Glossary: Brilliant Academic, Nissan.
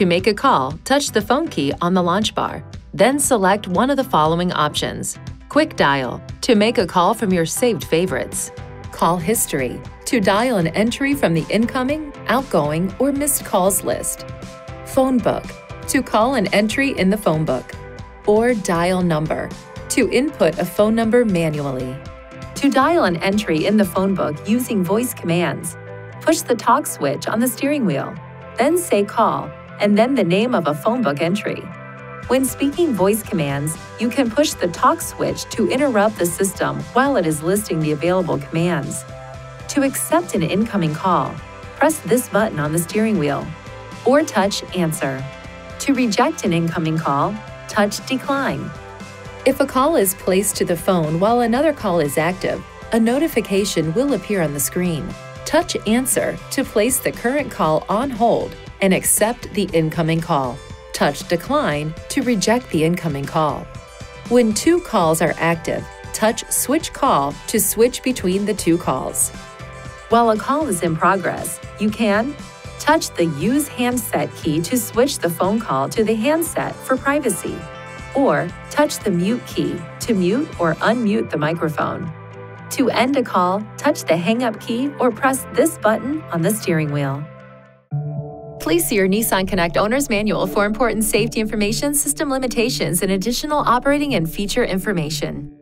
To make a call, touch the phone key on the launch bar. Then select one of the following options. Quick dial, to make a call from your saved favorites. Call history, to dial an entry from the incoming, outgoing, or missed calls list. Phone book, to call an entry in the phone book. Or dial number, to input a phone number manually. To dial an entry in the phone book using voice commands, push the talk switch on the steering wheel, then say call, and then the name of a phone book entry. When speaking voice commands, you can push the talk switch to interrupt the system while it is listing the available commands. To accept an incoming call, press this button on the steering wheel, or touch answer. To reject an incoming call, touch decline. If a call is placed to the phone while another call is active, a notification will appear on the screen. Touch answer to place the current call on hold and accept the incoming call. Touch decline to reject the incoming call. When two calls are active, touch switch call to switch between the two calls. While a call is in progress, you can touch the use handset key to switch the phone call to the handset for privacy, or touch the mute key to mute or unmute the microphone. To end a call, touch the hang up key or press this button on the steering wheel. Please see your Nissan Connect Owner's Manual for important safety information, system limitations, and additional operating and feature information.